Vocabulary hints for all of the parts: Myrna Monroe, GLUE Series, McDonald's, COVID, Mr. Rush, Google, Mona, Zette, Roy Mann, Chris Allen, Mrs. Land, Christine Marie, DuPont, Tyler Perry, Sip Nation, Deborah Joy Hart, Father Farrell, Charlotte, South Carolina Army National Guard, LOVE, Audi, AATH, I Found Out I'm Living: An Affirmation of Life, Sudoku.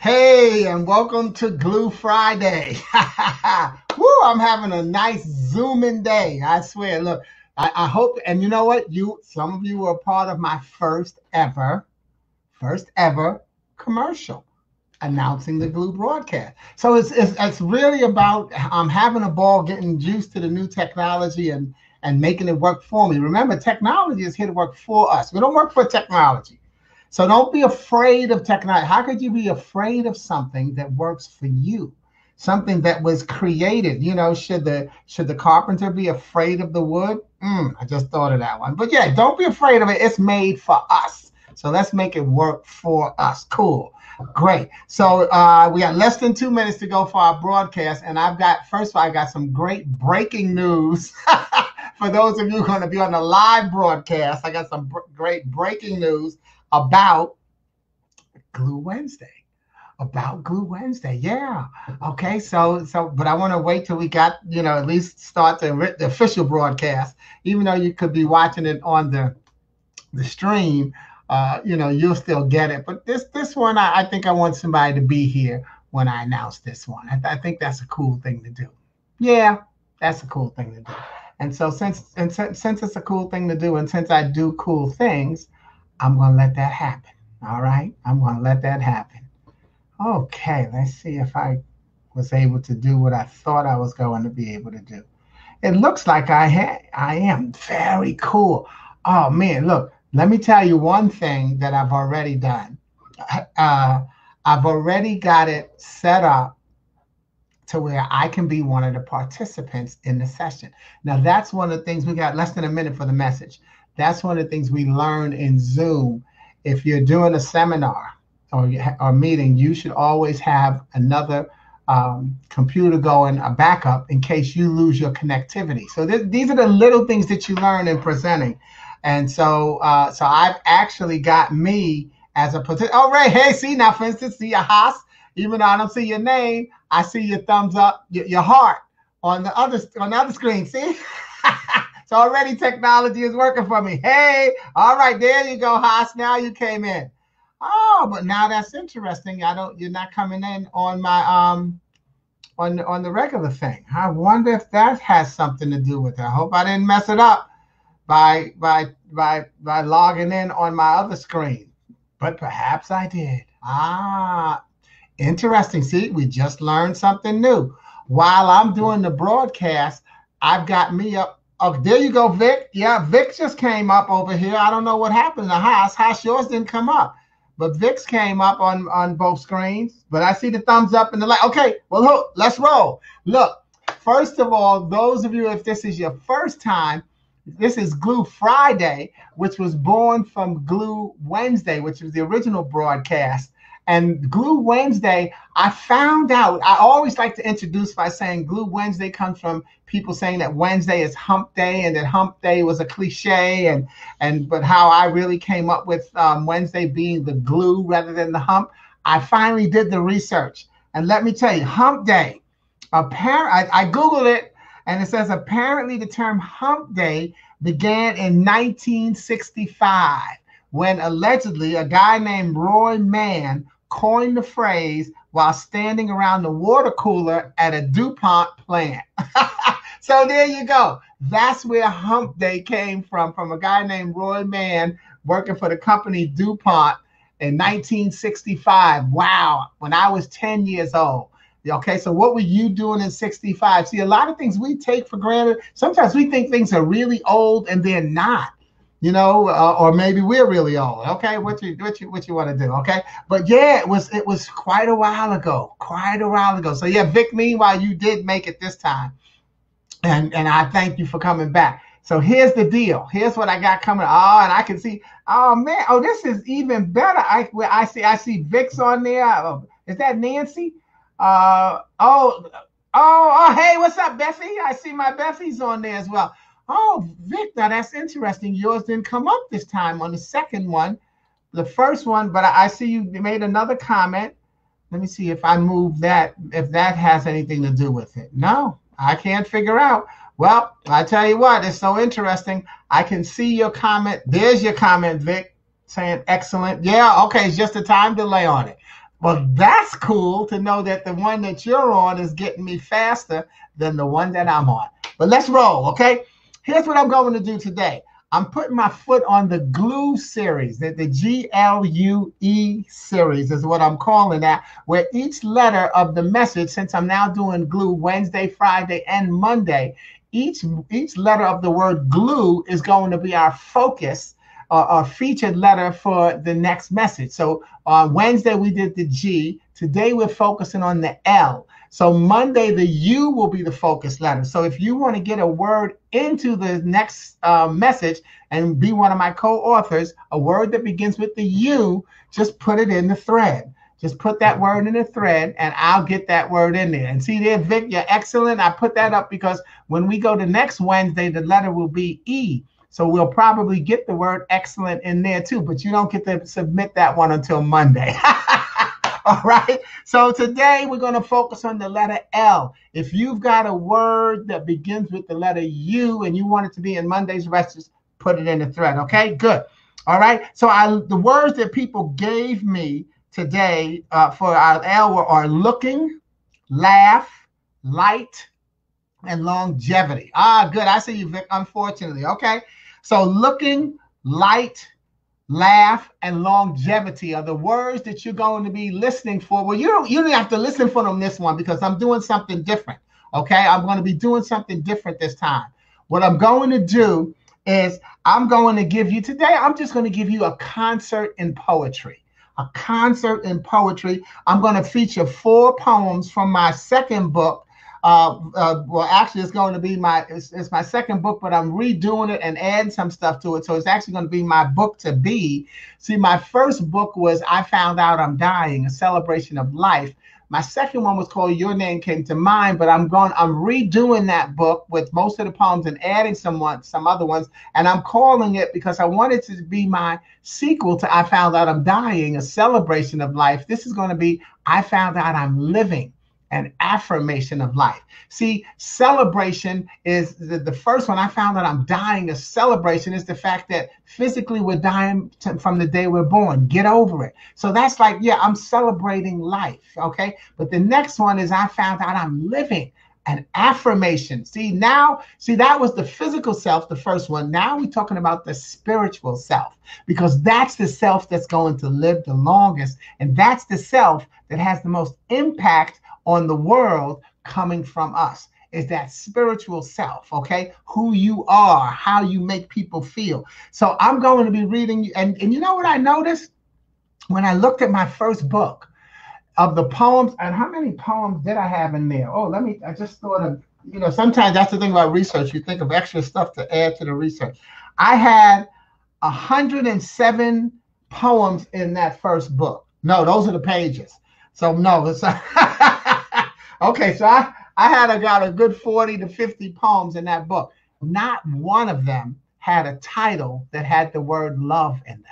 Hey, and welcome to Glue Friday. Woo, I'm having a nice Zooming day. I swear, look, I hope, and you know what? Some of you were a part of my first ever commercial announcing the Glue broadcast. So it's really about having a ball, getting used to the new technology and making it work for me. Remember, technology is here to work for us. We don't work for technology. So don't be afraid of technology. How could you be afraid of something that works for you? Something that was created, you know, should the carpenter be afraid of the wood? I just thought of that one. But yeah, don't be afraid of it. It's made for us. So let's make it work for us. Cool. Great. So we got less than 2 minutes to go for our broadcast. And I've got, first of all, I got some great breaking news. For those of you who are going to be on the live broadcast, I got some great breaking news about Glue Wednesday. About Glue Wednesday, yeah. Okay, so, but I want to wait till we got, you know, at least start the official broadcast. Even though you could be watching it on the stream, you know, you'll still get it. But this one, I think I want somebody to be here when I announce this one. I think that's a cool thing to do. Yeah, that's a cool thing to do. And so since it's a cool thing to do, and since I do cool things, I'm going to let that happen. All right? I'm going to let that happen. Okay, let's see if I was able to do what I thought I was going to be able to do. It looks like I am. Very cool. Oh, man, look, let me tell you one thing that I've already done. I've already got it set up to where I can be one of the participants in the session. Now, that's one of the things we got less than a minute for the message. That's one of the things we learn in Zoom. If you're doing a seminar or meeting, you should always have another computer going, a backup, in case you lose your connectivity. So these are the little things that you learn in presenting. And so so I've actually got me as a participant. Oh, right, hey, see, now, for instance, see your house. Even though I don't see your name, I see your thumbs up, your heart on the other screen, see? So already technology is working for me. Hey, all right, there you go, Haas. Now you came in. Oh, but now that's interesting. You're not coming in on my on the regular thing. I wonder if that has something to do with it. I hope I didn't mess it up by logging in on my other screen. But perhaps I did. Ah, interesting. See, we just learned something new. While I'm doing the broadcast, I've got me up. Oh, there you go, Vic. Yeah, Vic just came up over here. I don't know what happened to Haas. Haas, yours didn't come up. But Vic's came up on both screens. But I see the thumbs up and the like. Okay, well, look, let's roll. Look, first of all, those of you, if this is your first time, this is Glue Friday, which was born from Glue Wednesday, which was the original broadcast. And Glue Wednesday, I found out, I always like to introduce by saying Glue Wednesday comes from people saying that Wednesday is hump day and that hump day was a cliche, but how I really came up with Wednesday being the glue rather than the hump. I finally did the research. And let me tell you, hump day, I Googled it, and it says apparently the term hump day began in 1965 when allegedly a guy named Roy Mann coined the phrase while standing around the water cooler at a DuPont plant. So there you go. That's where hump day came from a guy named Roy Mann working for the company DuPont in 1965. Wow, when I was 10 years old. Okay, so what were you doing in 65? See, a lot of things we take for granted. Sometimes we think things are really old and they're not. You know, or maybe we're really old. Okay, what you want to do? Okay, but yeah, it was quite a while ago, So yeah, Vic, meanwhile, you did make it this time, and I thank you for coming back. So here's the deal. Here's what I got coming. Oh, and I can see. Oh man. Oh, this is even better. I see Vic's on there. Oh, is that Nancy? Oh. Hey, what's up, Bessie? I see my Bessie's on there as well. Oh, Vic, now that's interesting. Yours didn't come up this time on the second one, the first one, but I see you made another comment. Let me see if I move that, if that has anything to do with it. No, I can't figure out. Well, I tell you what, it's so interesting. I can see your comment. There's your comment, Vic, saying excellent. Yeah, okay, it's just a time delay on it. Well, that's cool to know that the one that you're on is getting me faster than the one that I'm on. But let's roll, okay? Here's what I'm going to do today. I'm putting my foot on the GLUE series, the GLUE series is what I'm calling that, where each letter of the message, since I'm now doing GLUE Wednesday, Friday, and Monday, each letter of the word GLUE is going to be our focus, our featured letter for the next message. So on Wednesday, we did the G. Today, we're focusing on the L. So Monday, the U will be the focus letter. So if you want to get a word into the next message and be one of my co-authors, a word that begins with the U, just put it in the thread. Just put that word in the thread, and I'll get that word in there. And see there, Vic, you're excellent. I put that up because when we go to next Wednesday, the letter will be E. So we'll probably get the word excellent in there too, but you don't get to submit that one until Monday. All right. So today we're going to focus on the letter L. If you've got a word that begins with the letter U and you want it to be in Monday's message, put it in the thread. Okay, good. All right. So the words that people gave me today for our L are looking, laugh, light, and longevity. Ah, good. I see you, Vic, unfortunately. Okay. So looking, light, laugh, and longevity are the words that you're going to be listening for. Well, you don't have to listen for them this one because I'm doing something different. Okay. I'm going to be doing something different this time. What I'm going to do is I'm going to give you today, I'm just going to give you a concert in poetry. A concert in poetry. I'm going to feature 4 poems from my second book. Well, actually, it's going to be it's my second book, but I'm redoing it and adding some stuff to it. So it's actually going to be my book to be. See, my first book was I Found Out I'm Dying, a celebration of life. My second one was called Your Name Came to Mind, but I'm redoing that book with most of the poems and adding some other ones. And I'm calling it because I want it to be my sequel to I Found Out I'm Dying, a celebration of life. This is going to be I Found Out I'm Living, an affirmation of life. See, celebration is the first one. I found that I'm dying. A celebration is the fact that physically we're dying from the day we're born. Get over it. So that's like, yeah, I'm celebrating life. Okay. But the next one is I found out I'm living, an affirmation. See, now, see, that was the physical self, the first one. Now we're talking about the spiritual self, because that's the self that's going to live the longest. And that's the self that has the most impact on the world coming from us, is that spiritual self, okay? Who you are, how you make people feel. So I'm going to be reading, and you know what I noticed? When I looked at my first book of the poems, and how many poems did I have in there? Oh, I just thought of, you know, sometimes that's the thing about research, you think of extra stuff to add to the research. I had 107 poems in that first book. No, those are the pages. So no, it's okay, so I had got a good 40 to 50 poems in that book. Not one of them had a title that had the word love in them.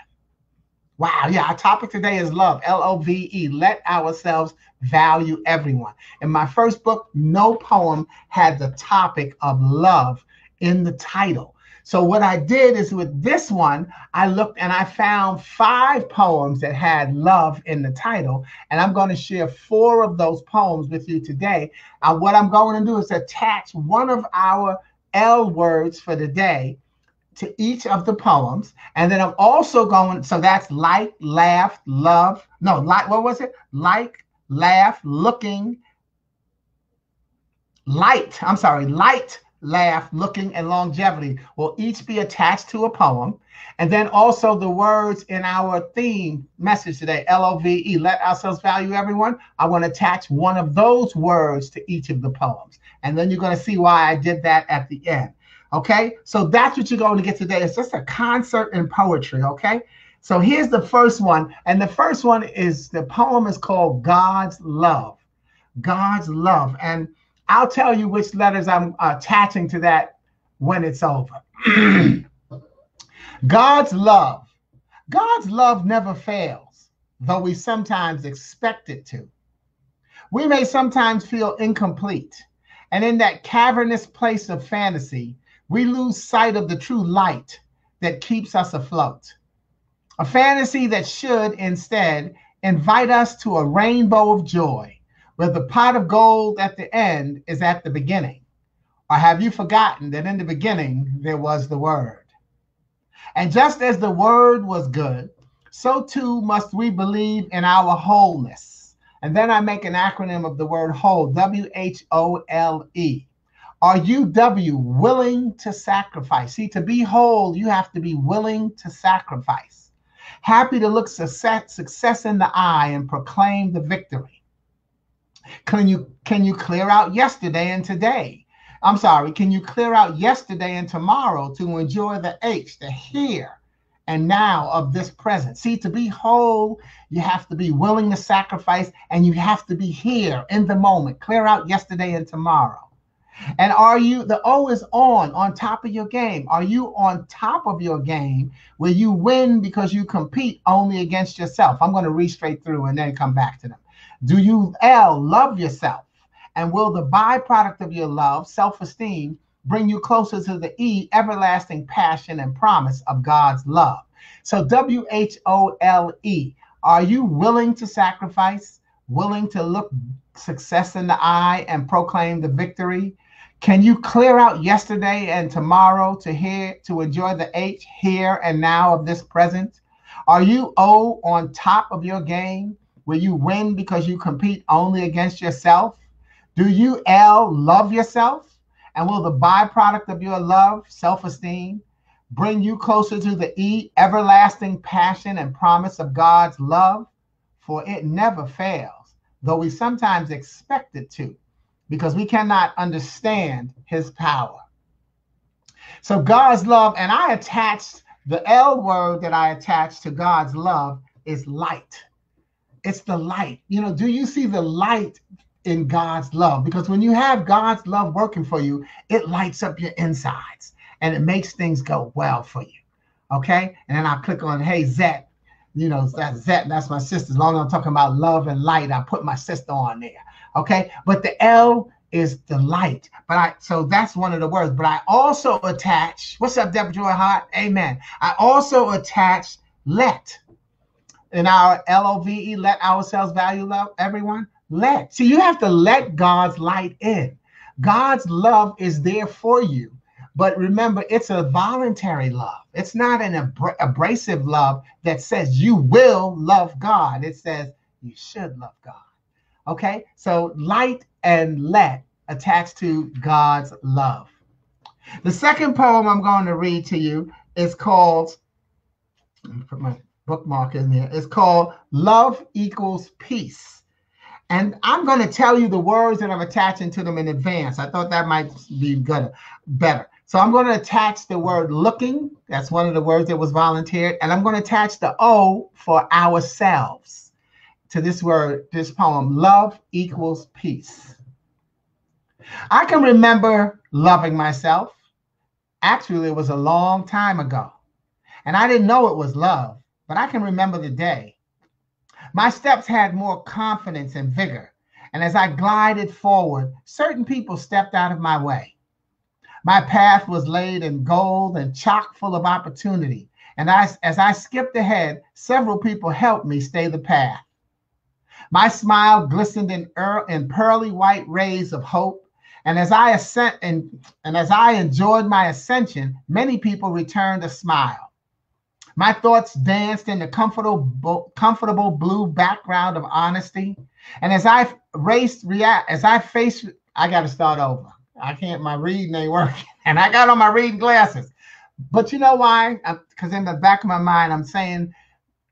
Wow, yeah, our topic today is love, L-O-V-E, let ourselves value everyone. In my first book, no poem had the topic of love in the title. So what I did is with this one, I looked and I found 5 poems that had love in the title. And I'm going to share 4 of those poems with you today. And what I'm going to do is attach one of our L words for the day to each of the poems. And then I'm also going, so that's like, laugh, love. No, like, what was it? Like, laugh, looking, light. I'm sorry, light, laugh, looking, and longevity will each be attached to a poem. And then also the words in our theme message today, L-O-V-E, let ourselves value everyone. I want to attach one of those words to each of the poems. And then you're going to see why I did that at the end. Okay. So that's what you're going to get today. It's just a concert in poetry. Okay. So here's the first one. And the first one is, the poem is called God's Love. God's Love. And I'll tell you which letters I'm attaching to that when it's over. God's love. God's love never fails, though we sometimes expect it to. We may sometimes feel incomplete, and in that cavernous place of fantasy, we lose sight of the true light that keeps us afloat. A fantasy that should instead invite us to a rainbow of joy, where the pot of gold at the end is at the beginning. Or have you forgotten that in the beginning there was the Word? And just as the Word was good, so too must we believe in our wholeness. And then I make an acronym of the word whole, W-H-O-L-E. Are you, W, willing to sacrifice? See, to be whole, you have to be willing to sacrifice. Happy to look success in the eye and proclaim the victory. Can you clear out yesterday and today? I'm sorry, can you clear out yesterday and tomorrow to enjoy the H, the here and now of this present? See, to be whole, you have to be willing to sacrifice, and you have to be here in the moment. Clear out yesterday and tomorrow. And are you, the O is on top of your game. Are you on top of your game where you win because you compete only against yourself? I'm going to read straight through and then come back to them. Do you, L, love yourself? And will the byproduct of your love, self-esteem, bring you closer to the E, everlasting passion and promise of God's love? So W-H-O-L-E. Are you willing to sacrifice, willing to look success in the eye and proclaim the victory? Can you clear out yesterday and tomorrow to enjoy the H, here and now of this present? Are you O, on top of your game? Will you win because you compete only against yourself? Do you, L, love yourself? And will the byproduct of your love, self-esteem, bring you closer to the E, everlasting passion and promise of God's love? For it never fails, though we sometimes expect it to, because we cannot understand his power. So God's love, and I attached, the L word that I attached to God's love is light. It's the light. You know, do you see the light in God's love? Because when you have God's love working for you, it lights up your insides and it makes things go well for you. Okay? And then I click on, hey, Zette. You know, that's my sister. As long as I'm talking about love and light, I put my sister on there. Okay. But the L is the light. So that's one of the words. But I also attach, what's up, Deborah Joy Hart? Amen. I also attach let. In our LOVE, let ourselves value love, everyone. Let. So you have to let God's light in. God's love is there for you. But remember, it's a voluntary love. It's not an abrasive love that says you will love God. It says you should love God. Okay? So light and let attached to God's love. The second poem I'm going to read to you is called, let me put my bookmark in there. It's called Love Equals Peace. And I'm going to tell you the words that I'm attaching to them in advance. I thought that might be good, better. So I'm going to attach the word looking. That's one of the words that was volunteered. And I'm going to attach the O for ourselves to this word, this poem, Love Equals Peace. I can remember loving myself. Actually, it was a long time ago. And I didn't know it was love, but I can remember the day. My steps had more confidence and vigor, and as I glided forward, certain people stepped out of my way. My path was laid in gold and chock full of opportunity, and as I skipped ahead, several people helped me stay the path. My smile glistened in pearly white rays of hope, and as I enjoyed my ascension, many people returned a smile. My thoughts danced in the comfortable blue background of honesty. And I got to start over. My reading ain't working. And I got on my reading glasses. But you know why? Because in the back of my mind, I'm saying,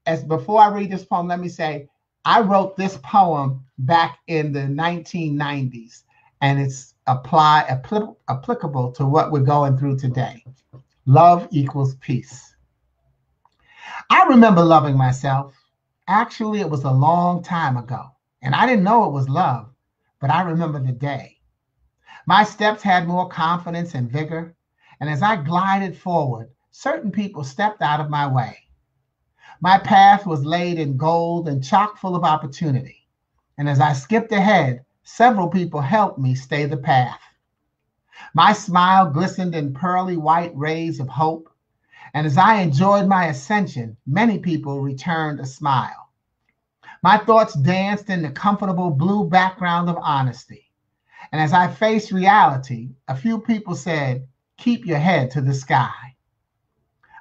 as before I read this poem, let me say, I wrote this poem back in the 1990s. And it's applicable to what we're going through today. Love equals peace. I remember loving myself. Actually, it was a long time ago, and I didn't know it was love, but I remember the day. My steps had more confidence and vigor, and as I glided forward, certain people stepped out of my way. My path was laid in gold and chock full of opportunity, and as I skipped ahead, several people helped me stay the path. My smile glistened in pearly white rays of hope, and as I enjoyed my ascension, many people returned a smile. My thoughts danced in the comfortable blue background of honesty. And as I faced reality, a few people said, "Keep your head to the sky."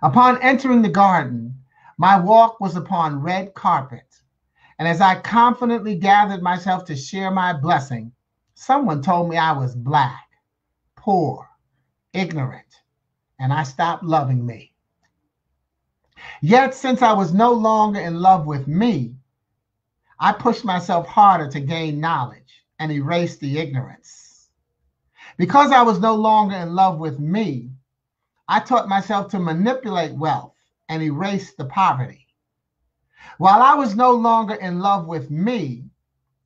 Upon entering the garden, my walk was upon red carpet. And as I confidently gathered myself to share my blessing, someone told me I was black, poor, ignorant, and I stopped loving me. Yet, since I was no longer in love with me, I pushed myself harder to gain knowledge and erase the ignorance. Because I was no longer in love with me, I taught myself to manipulate wealth and erase the poverty. While I was no longer in love with me,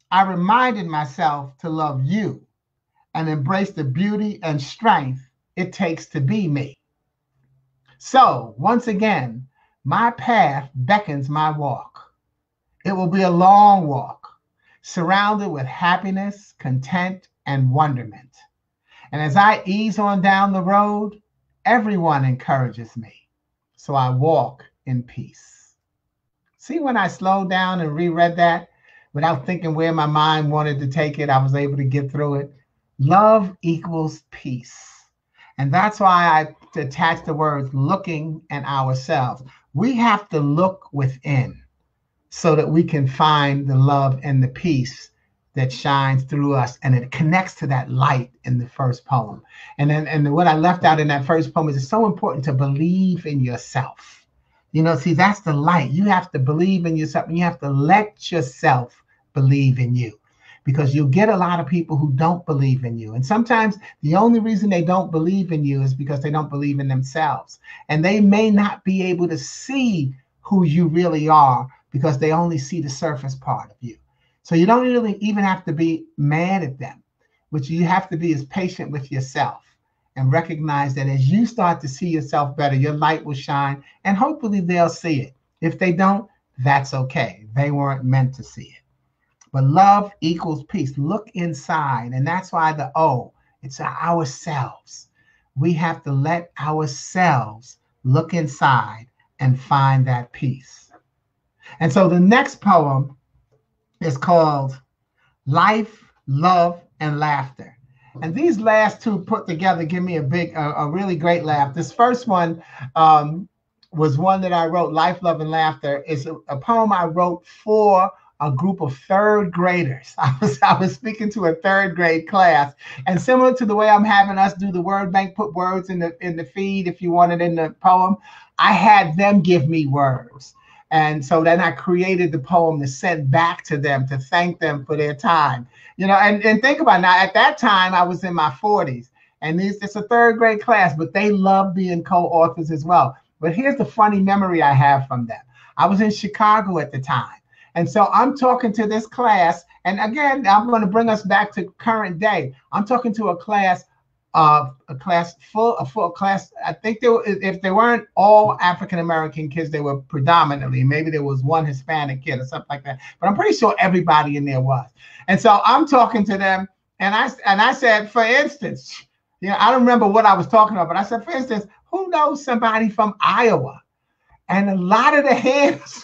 I reminded myself to love you and embrace the beauty and strength it takes to be me. So, once again, my path beckons my walk. It will be a long walk, surrounded with happiness, content, and wonderment. And as I ease on down the road, everyone encourages me, so I walk in peace. See, when I slowed down and reread that, without thinking where my mind wanted to take it, I was able to get through it. Love equals peace. And that's why I attach the words looking and ourselves. We have to look within so that we can find the love and the peace that shines through us. And it connects to that light in the first poem. And what I left out in that first poem is it's so important to believe in yourself. You know, see, that's the light. You have to believe in yourself and you have to let yourself believe in you. Because you'll get a lot of people who don't believe in you. And sometimes the only reason they don't believe in you is because they don't believe in themselves. And they may not be able to see who you really are because they only see the surface part of you. So you don't really even have to be mad at them. What you have to be is patient with yourself and recognize that as you start to see yourself better, your light will shine and hopefully they'll see it. If they don't, that's okay. They weren't meant to see it. But love equals peace. Look inside. And that's why the O, it's ourselves. We have to let ourselves look inside and find that peace. And so the next poem is called Life, Love, and Laughter. And these last two put together give me a really great laugh. This first one was one that I wrote, Life, Love, and Laughter. It's a poem I wrote for a group of third graders. I was speaking to a third grade class, and similar to the way I'm having us do the word bank, put words in the feed if you want it in the poem, I had them give me words. And so then I created the poem to send back to them to thank them for their time. You know, and think about it, now at that time I was in my 40s and it's a third grade class, but they love being co-authors as well. But here's the funny memory I have from them. I was in Chicago at the time. And so I'm talking to this class, and again, I'm going to bring us back to current day. I'm talking to a full class. I think there were, if they weren't all African-American kids, they were predominantly, maybe there was one Hispanic kid or something like that, but I'm pretty sure everybody in there was. And so I'm talking to them, and I said, for instance, you know, I don't remember what I was talking about, but I said, for instance, who knows somebody from Iowa? And a lot of the hands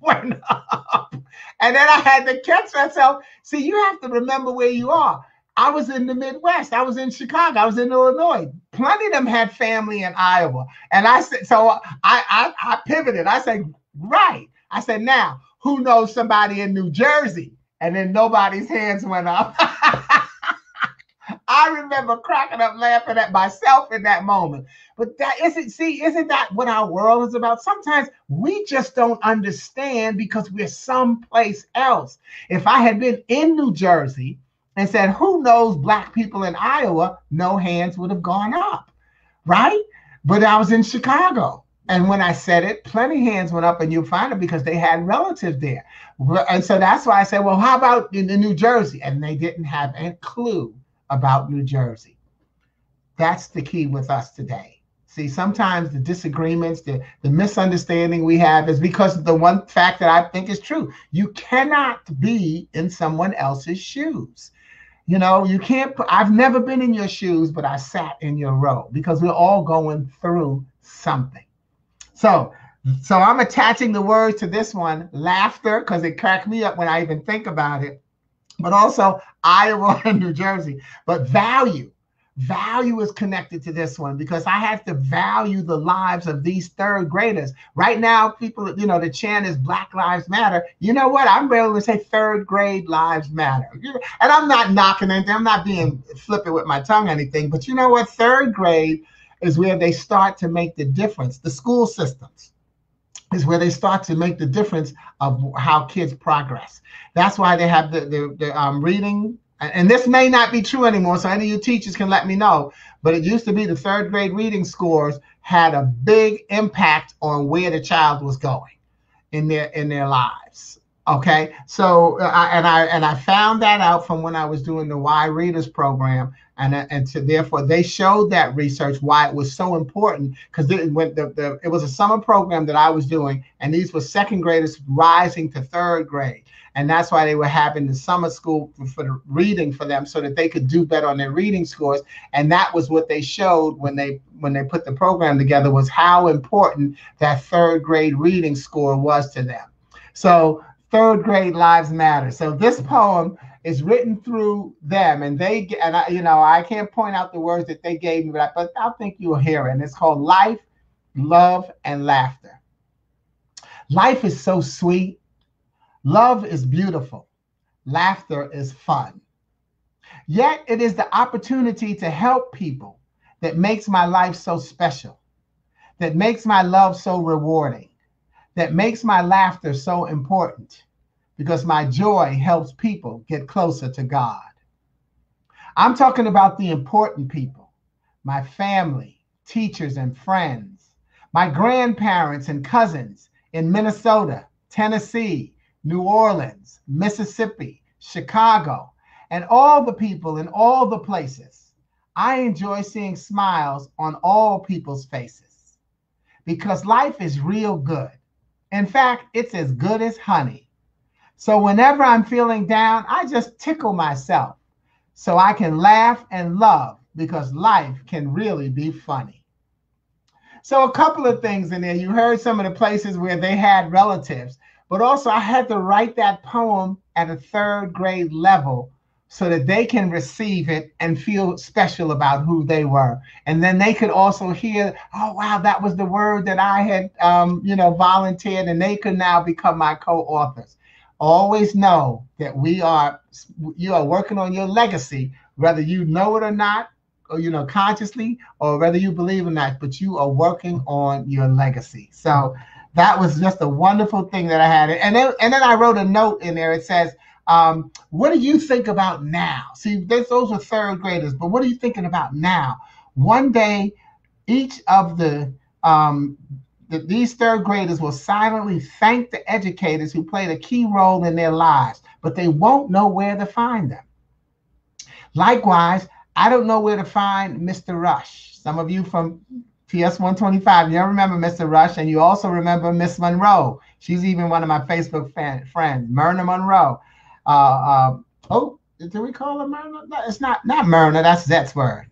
went up. And then I had to catch myself. See, you have to remember where you are. I was in the Midwest. I was in Chicago. I was in Illinois. Plenty of them had family in Iowa. And I said, so I pivoted. I said, right. I said, now, who knows somebody in New Jersey? And then nobody's hands went up. I remember cracking up laughing at myself in that moment. But that isn't, see, isn't that what our world is about? Sometimes we just don't understand because we're someplace else. If I had been in New Jersey and said, who knows black people in Iowa, no hands would have gone up, right? But I was in Chicago. And when I said it, plenty of hands went up, and you'll find it because they had relatives there. And so that's why I said, well, how about in New Jersey? And they didn't have a clue about New Jersey. That's the key with us today. See, sometimes the disagreements, the misunderstanding we have is because of the one fact that I think is true. You cannot be in someone else's shoes. You know, you can't, I've never been in your shoes, but I sat in your row because we're all going through something. So So I'm attaching the word to this one, laughter, because it cracked me up when I even think about it. But also Iowa and New Jersey. But value. Value is connected to this one because I have to value the lives of these third graders. Right now, people, you know, the chant is Black Lives Matter. You know what? I'm ready to say third grade lives matter. And I'm not knocking anything. I'm not being flippant with my tongue or anything. But you know what? Third grade is where they start to make the difference. The school systems is where they start to make the difference of how kids progress. That's why they have the reading. And this may not be true anymore, so any of you teachers can let me know, but it used to be the third grade reading scores had a big impact on where the child was going in their lives. Okay, so I found that out from when I was doing the Why Readers program, and so therefore they showed that research why it was so important, because it was a summer program that I was doing, and these were second graders rising to third grade, and that's why they were having the summer school for the reading for them so that they could do better on their reading scores, and that was what they showed when they put the program together was how important that third grade reading score was to them. So third grade lives matter. So this poem is written through them, and I can't point out the words that they gave me, but I think you'll hear it. And it's called Life, Love, and Laughter. Life is so sweet. Love is beautiful. Laughter is fun. Yet it is the opportunity to help people that makes my life so special, that makes my love so rewarding, that makes my laughter so important, because my joy helps people get closer to God. I'm talking about the important people, my family, teachers and friends, my grandparents and cousins in Minnesota, Tennessee, New Orleans, Mississippi, Chicago, and all the people in all the places. I enjoy seeing smiles on all people's faces because life is real good. In fact, it's as good as honey. So whenever I'm feeling down, I just tickle myself so I can laugh and love, because life can really be funny. So a couple of things in there. You heard some of the places where they had relatives, but also I had to write that poem at a third grade level so that they can receive it and feel special about who they were. And then they could also hear, oh, wow, that was the word that I had, volunteered, and they could now become my co-authors. Always know that you are working on your legacy, whether you know it or not, or, consciously, or whether you believe or not, but you are working on your legacy. So that was just a wonderful thing that I had. And then I wrote a note in there. It says, what do you think about now? See, those are third graders, but what are you thinking about now? One day, each of these third graders will silently thank the educators who played a key role in their lives, but they won't know where to find them. Likewise, I don't know where to find Mr. Rush. Some of you from PS 125, you remember Mr. Rush, and you also remember Miss Monroe. She's even one of my Facebook friends, Myrna Monroe. Did we call her Myrna? No, it's not Myrna. That's Zette's word.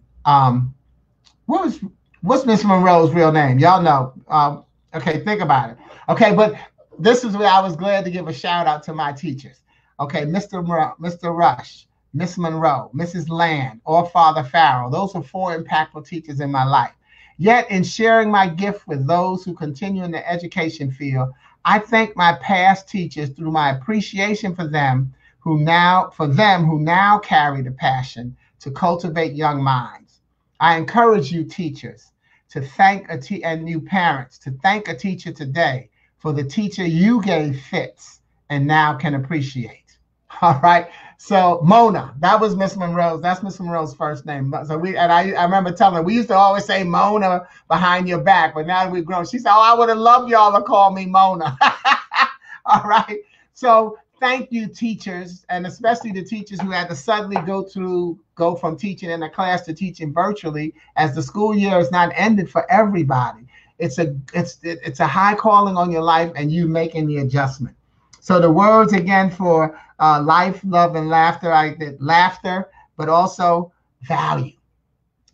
What's Miss Monroe's real name? Y'all know. Okay, think about it. Okay, but this is where I was glad to give a shout out to my teachers. Okay, Mr. Rush, Miss Monroe, Mrs. Land, or Father Farrell. Those were four impactful teachers in my life. Yet in sharing my gift with those who continue in the education field, I thank my past teachers through my appreciation for them who now carry the passion to cultivate young minds. I encourage you teachers to and you parents to thank a teacher today for the teacher you gave fits and now can appreciate. All right. So Mona, that was Miss Monroe's. That's Miss Monroe's first name. So I remember telling her, we used to always say Mona behind your back, but now that we've grown, she said, oh, I would have loved y'all to call me Mona. All right. So thank you, teachers, and especially the teachers who had to suddenly go from teaching in a class to teaching virtually, as the school year is not ended for everybody. It's a high calling on your life, and you making the adjustment. So the words again for life, love, and laughter. I did laughter, but also value.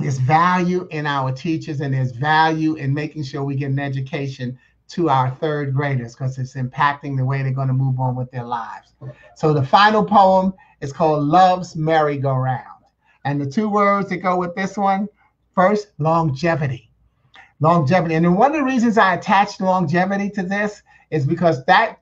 There's value in our teachers, and there's value in making sure we get an education to our third graders because it's impacting the way they're going to move on with their lives. So the final poem is called Love's Merry-Go-Round. And the two words that go with this one, first, longevity. Longevity. And one of the reasons I attached longevity to this is because that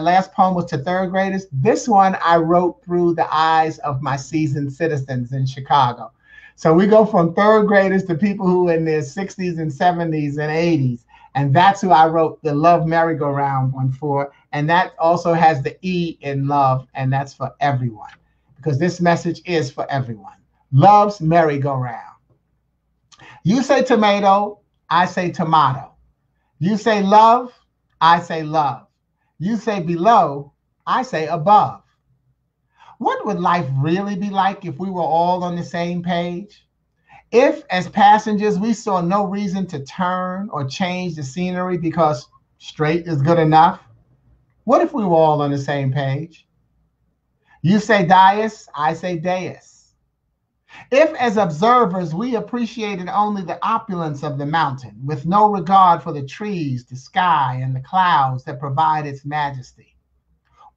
last poem was to third graders. This one I wrote through the eyes of my seasoned citizens in Chicago. So we go from third graders to people who are in their 60s and 70s and 80s. And that's who I wrote the Love Merry-Go-Round one for. And that also has the E in love, and that's for everyone, because this message is for everyone. Love's merry-go-round. You say tomato, I say tomato. You say love, I say love. You say below, I say above. What would life really be like if we were all on the same page? If, as passengers, we saw no reason to turn or change the scenery because straight is good enough? What if we were all on the same page? You say dais, I say dais. If, as observers, we appreciated only the opulence of the mountain with no regard for the trees, the sky, and the clouds that provide its majesty.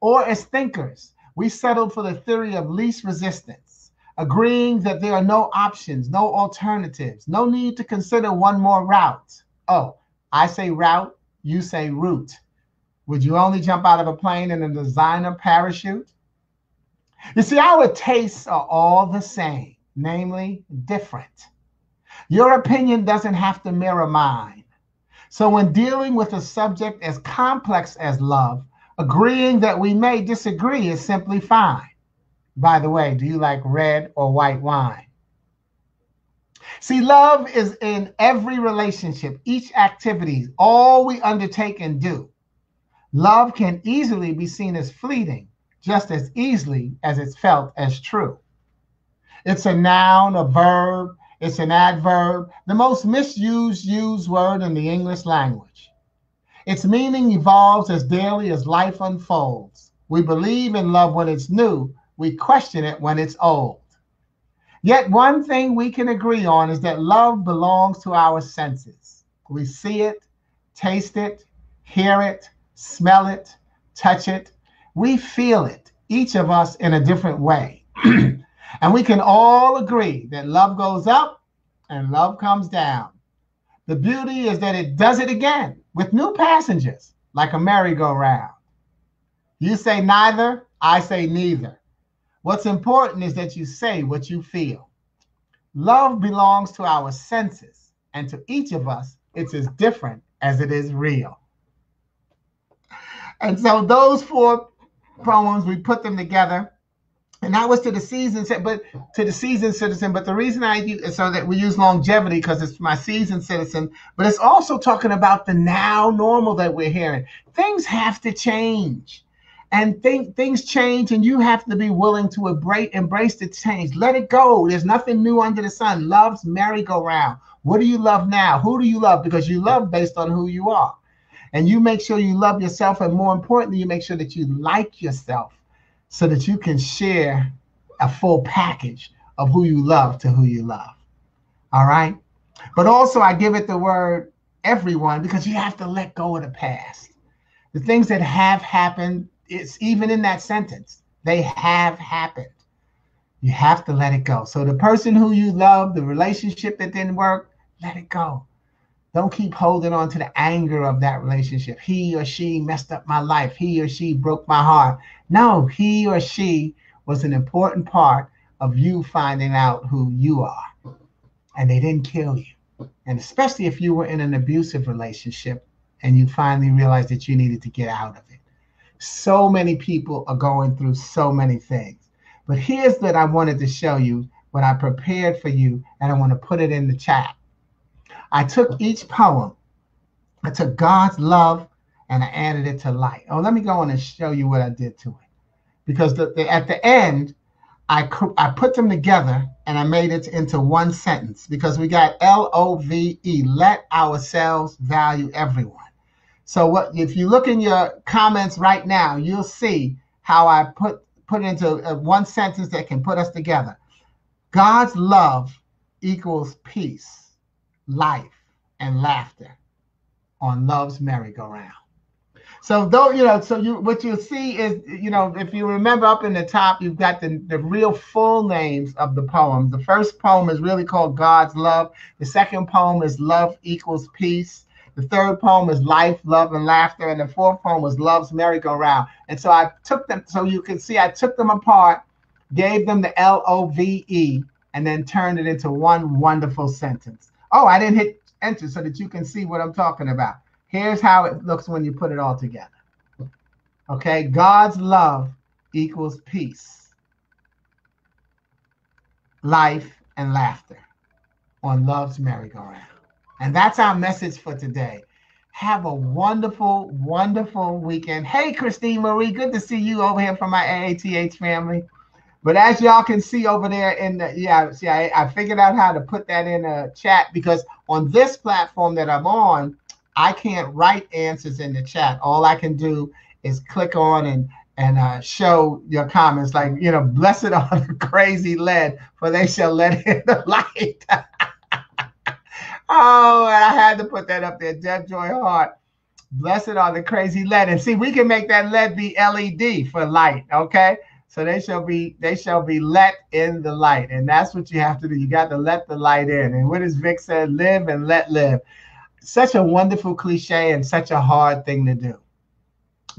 Or, as thinkers, we settled for the theory of least resistance, agreeing that there are no options, no alternatives, no need to consider one more route. Oh, I say route, you say route. Would you only jump out of a plane in a designer parachute? You see, our tastes are all the same, namely different. Your opinion doesn't have to mirror mine. So when dealing with a subject as complex as love, agreeing that we may disagree is simply fine. By the way, do you like red or white wine? See, love is in every relationship, each activity, all we undertake and do. Love can easily be seen as fleeting, just as easily as it's felt as true. It's a noun, a verb, it's an adverb, the most misused used word in the English language. Its meaning evolves as daily as life unfolds. We believe in love when it's new, we question it when it's old. Yet one thing we can agree on is that love belongs to our senses. We see it, taste it, hear it, smell it, touch it. We feel it, each of us in a different way. And we can all agree that love goes up and love comes down. The beauty is that it does it again with new passengers, like a merry-go-round. You say neither, I say neither. What's important is that you say what you feel. Love belongs to our senses, and to each of us, it's as different as it is real. And so those four poems, we put them together, and that was to the seasoned citizen. But the reason I use so that we use longevity because it's my seasoned citizen, but it's also talking about the now normal that we're hearing. Things have to change, and things change, and you have to be willing to embrace the change. Let it go. There's nothing new under the sun. Love's merry-go-round. What do you love now? Who do you love? Because you love based on who you are. And you make sure you love yourself, and more importantly, you make sure that you like yourself so that you can share a full package of who you love to who you love, all right? But also I give it the word everyone because you have to let go of the past. The things that have happened, it's even in that sentence, they have happened. You have to let it go. So the person who you love, the relationship that didn't work, let it go. Don't keep holding on to the anger of that relationship. He or she messed up my life. He or she broke my heart. No, he or she was an important part of you finding out who you are. And they didn't kill you. And especially if you were in an abusive relationship and you finally realized that you needed to get out of it. So many people are going through so many things. But here's what I wanted to show you, what I prepared for you, and I want to put it in the chat. I took each poem, I took God's love, and I added it to light. Oh, let me go on and show you what I did to it. Because at the end, I put them together, and I made it into one sentence. Because we got L-O-V-E, let ourselves value everyone. So if you look in your comments right now, you'll see how I put it into one sentence that can put us together. God's love equals peace, life, and laughter. on love's merry-go-round. So though, you know, so you, what you'll see is, you know, if you remember up in the top, you've got the real full names of the poems. The first poem is really called God's Love. The second poem is Love Equals Peace. The third poem is Life, Love, and Laughter. And the fourth poem was Love's Merry-Go-Round. And so I took them, so you can see I took them apart, gave them the LOVE, and then turned it into one wonderful sentence. Oh, I didn't hit enter so that you can see what I'm talking about. Here's how it looks when you put it all together. Okay, God's love equals peace, life, and laughter on love's merry-go-round. And that's our message for today. Have a wonderful, wonderful weekend. Hey, Christine Marie, good to see you over here from my AATH family. But as y'all can see over there in the, I figured out how to put that in a chat, because on this platform that I'm on, I can't write answers in the chat. All I can do is click on and show your comments. Like, you know, blessed are the crazy led, for they shall let in the light. Oh, and I had to put that up there. Deborah Joy Hart. Blessed are the crazy led. And see, we can make that led be LED for light. Okay. So they shall be let in the light. And that's what you have to do. You got to let the light in. And what does Vic said? Live and let live. Such a wonderful cliche and such a hard thing to do,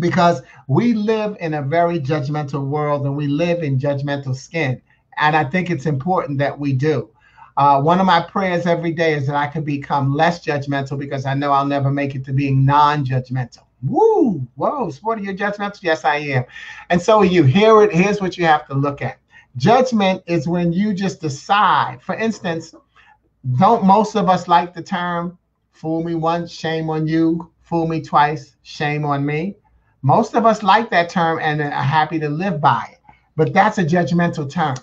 because we live in a very judgmental world and we live in judgmental skin. And I think it's important that we do. One of my prayers every day is that I can become less judgmental, because I know I'll never make it to being non-judgmental. Woo! Whoa, sport, are you judgmental? Yes, I am. And so are you. Here's what you have to look at. Judgment is when you just decide. For instance, don't most of us like the term, fool me once, shame on you. Fool me twice, shame on me. Most of us like that term and are happy to live by it. But that's a judgmental term,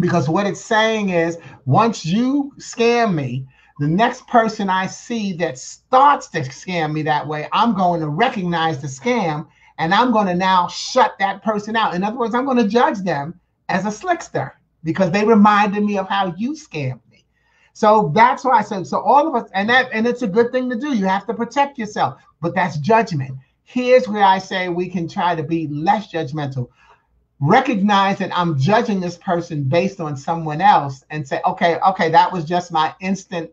because what it's saying is, once you scam me, the next person I see that starts to scam me that way, I'm going to recognize the scam, and I'm going to now shut that person out. In other words, I'm going to judge them as a slickster, because they reminded me of how you scammed me. So that's why I said, so all of us, and it's a good thing to do. You have to protect yourself, but that's judgment. Here's where I say we can try to be less judgmental. Recognize that I'm judging this person based on someone else, and say, okay, that was just my instant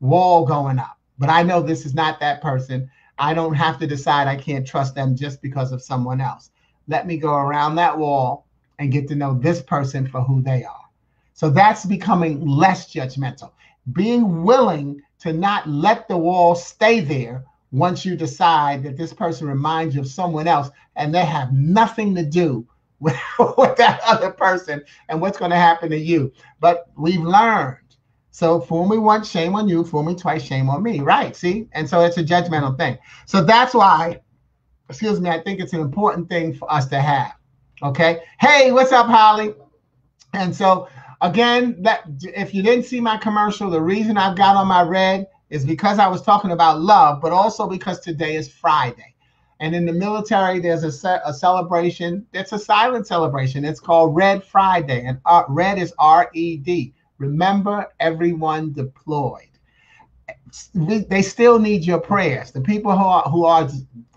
wall going up, but I know this is not that person. I don't have to decide I can't trust them just because of someone else. Let me go around that wall and get to know this person for who they are. So that's becoming less judgmental. Being willing to not let the wall stay there once you decide that this person reminds you of someone else and they have nothing to do with that other person and what's going to happen to you. But we've learned. So fool me once, shame on you. Fool me twice, shame on me. Right, see? And so it's a judgmental thing. So that's why, excuse me, I think it's an important thing for us to have. Okay? Hey, what's up, Holly? And so, again, that if you didn't see my commercial, the reason I've got on my red is because I was talking about love, but also because today is Friday. And in the military, there's a celebration. It's a silent celebration. It's called Red Friday, and red is R-E-D. Remember, everyone deployed. They still need your prayers. The people who are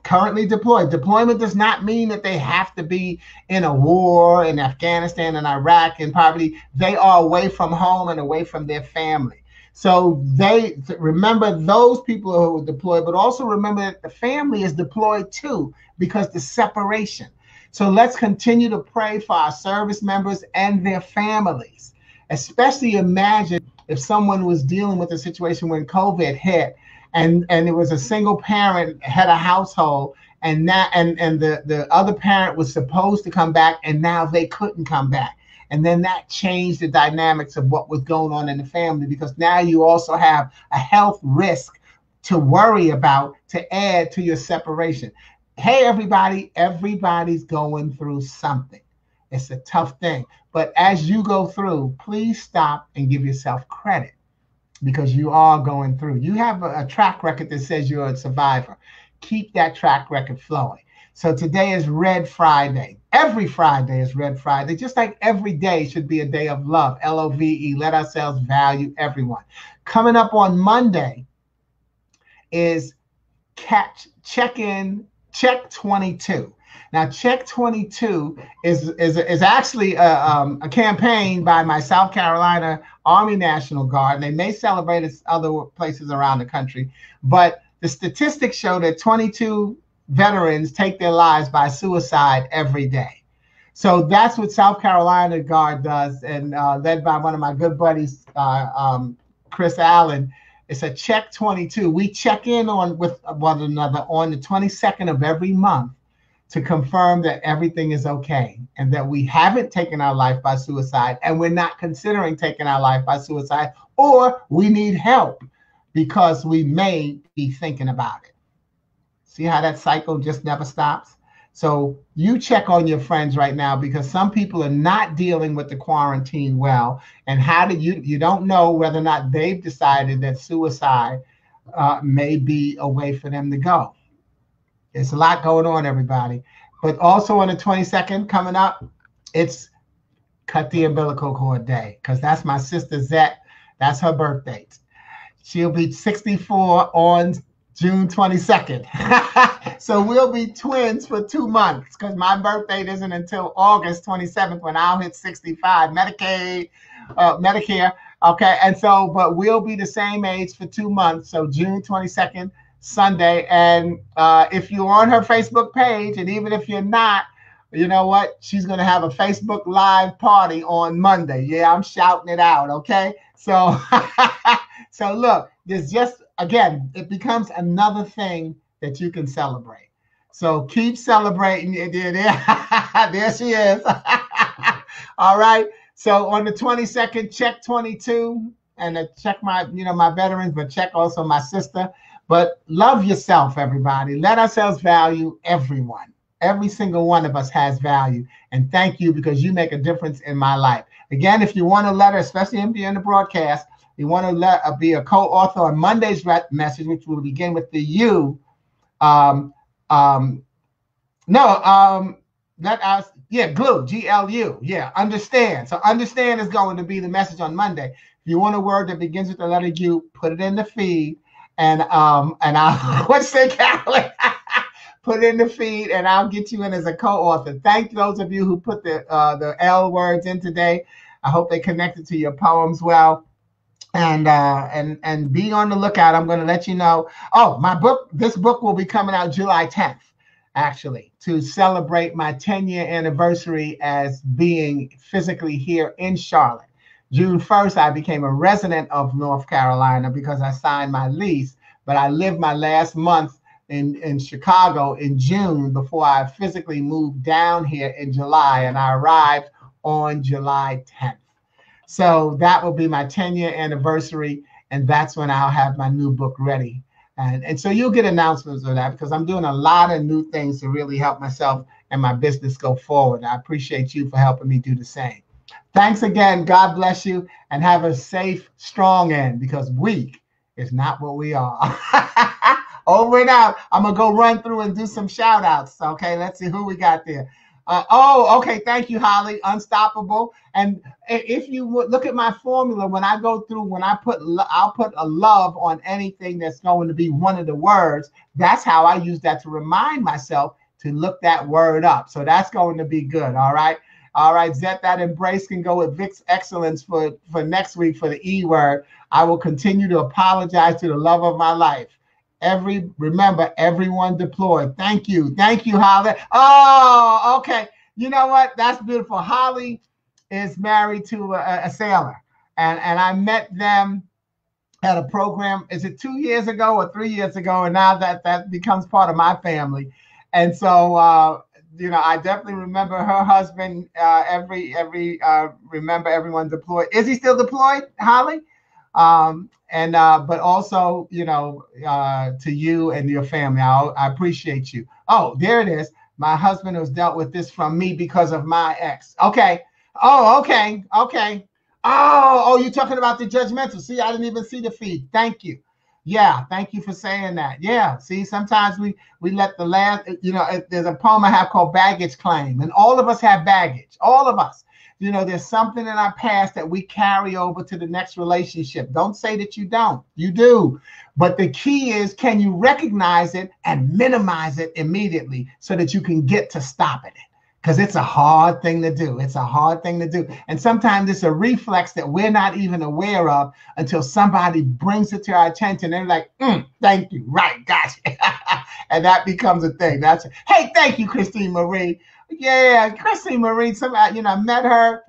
currently deployed. Deployment does not mean that they have to be in a war in Afghanistan and Iraq and poverty. They are away from home and away from their family. So they remember those people who are deployed, but also remember that the family is deployed too, because the separation. So let's continue to pray for our service members and their families. Especially imagine if someone was dealing with a situation when COVID hit, and it was a single parent had a household, and now and the other parent was supposed to come back, and now they couldn't come back. And then that changed the dynamics of what was going on in the family, because now you also have a health risk to worry about, to add to your separation. Hey, everybody's going through something. It's a tough thing. But as you go through, please stop and give yourself credit, because you are going through. You have a track record that says you're a survivor. Keep that track record flowing. So today is Red Friday. Every Friday is Red Friday, just like every day should be a day of love, L-O-V-E, let ourselves value everyone. Coming up on Monday is catch check-in check 22. Now, Check 22 is actually a campaign by my South Carolina Army National Guard. They may celebrate it other places around the country, but the statistics show that 22 veterans take their lives by suicide every day. So that's what South Carolina Guard does, and led by one of my good buddies, Chris Allen. It's a Check 22. We check in on with one another on the 22nd of every month to confirm that everything is okay and that we haven't taken our life by suicide and we're not considering taking our life by suicide, or we need help because we may be thinking about it. See how that cycle just never stops? So you check on your friends right now, because some people are not dealing with the quarantine well. And how do you don't know whether or not they've decided that suicide may be a way for them to go. It's a lot going on, everybody. But also on the 22nd coming up, it's Cut the Umbilical Cord Day, because that's my sister Zette. That's her birthday. She'll be 64 on June 22nd. So we'll be twins for 2 months, because my birthday isn't until August 27th when I'll hit 65, Medicare. Okay, and so, but we'll be the same age for 2 months. So June 22nd, Sunday. And if you're on her Facebook page, and even if you're not, you know what? She's going to have a Facebook Live party on Monday. Yeah, I'm shouting it out, okay? So, so look, there's just, again, it becomes another thing that you can celebrate. So keep celebrating. There she is. All right. So on the 22nd, check 22, and check my, you know, my veterans, but check also my sister. But love yourself, everybody. Let ourselves value everyone. Every single one of us has value. And thank you, because you make a difference in my life. Again, if you want a letter, especially if you're in the broadcast, you want to be a co-author on Monday's message, which will begin with the you. GLUE, G-L-U, yeah, understand. So understand is going to be the message on Monday. If you want a word that begins with the letter U, put it in the feed, and I'll put it in the feed, and I'll get you in as a co-author. Thank those of you who put the L words in today. I hope they connected to your poems well. And be on the lookout. I'm going to let you know. Oh, my book, this book will be coming out July 10th, actually, to celebrate my 10-year anniversary as being physically here in Charlotte. June 1st, I became a resident of North Carolina because I signed my lease, but I lived my last month in Chicago in June before I physically moved down here in July, and I arrived on July 10th. So that will be my 10-year anniversary, and that's when I'll have my new book ready. And so you'll get announcements of that, because I'm doing a lot of new things to really help myself and my business go forward. I appreciate you for helping me do the same. Thanks again. God bless you, and have a safe, strong end, because weak is not what we are. Over and out. I'm going to go run through and do some shout-outs. Okay, let's see who we got there. Okay. Thank you, Holly. Unstoppable. And if you would look at my formula, when I go through, when I put, I'll put a love on anything that's going to be one of the words. That's how I use that to remind myself to look that word up. So that's going to be good. All right. All right. Zette, that embrace can go with Vic's excellence for next week for the E word. I will continue to apologize to the love of my life. Remember, everyone deployed. Thank you. Thank you, Holly. Oh, okay. You know what? That's beautiful. Holly is married to a sailor, and I met them at a program. Is it 2 years ago or 3 years ago? And now that becomes part of my family. And so, you know, I definitely remember her husband. Remember everyone deployed. Is he still deployed, Holly? But also, you know, to you and your family, I appreciate you. Oh, there it is. My husband has dealt with this from me because of my ex. Okay. Oh, okay. Okay. Oh, you're talking about the judgmental. See, I didn't even see the feed. Thank you. Yeah, thank you for saying that. Yeah, see, sometimes we let the last, you know, there's a poem I have called Baggage Claim, and all of us have baggage, all of us. You know, there's something in our past that we carry over to the next relationship. Don't say that you don't, you do. But the key is, can you recognize it and minimize it immediately so that you can get to stopping it? Because it's a hard thing to do. It's a hard thing to do. And sometimes it's a reflex that we're not even aware of until somebody brings it to our attention. And they're like, thank you. Right, gotcha. And that becomes a thing. That's, hey, thank you, Christine Marie. Yeah, Christine Marie, somebody, you know, I met her.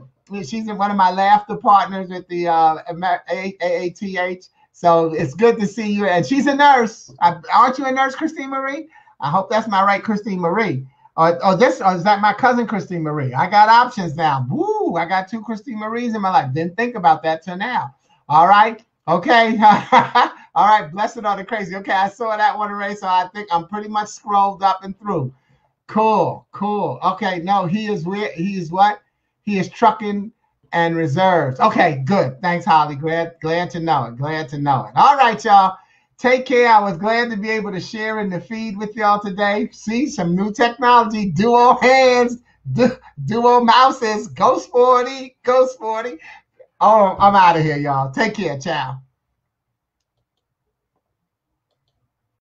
She's one of my laughter partners with the AATH. So it's good to see you. And she's a nurse. Aren't you a nurse, Christine Marie? I hope that's my right, Christine Marie. Or is that my cousin, Christine Marie? I got options now. Woo, I got two Christine Maries in my life. Didn't think about that till now. All right. Okay. All right. Blessed are the crazy. Okay. I saw that one already. So I think I'm pretty much scrolled up and through. Cool. Cool. Okay. No, he is weird. He is what? He is trucking and reserves. Okay. Good. Thanks, Holly. Glad to know it. Glad to know it. All right, y'all. Take care. I was glad to be able to share in the feed with y'all today. See some new technology, duo hands, duo mouses. Go sporty, go sporty. Oh, I'm out of here, y'all. Take care. Ciao.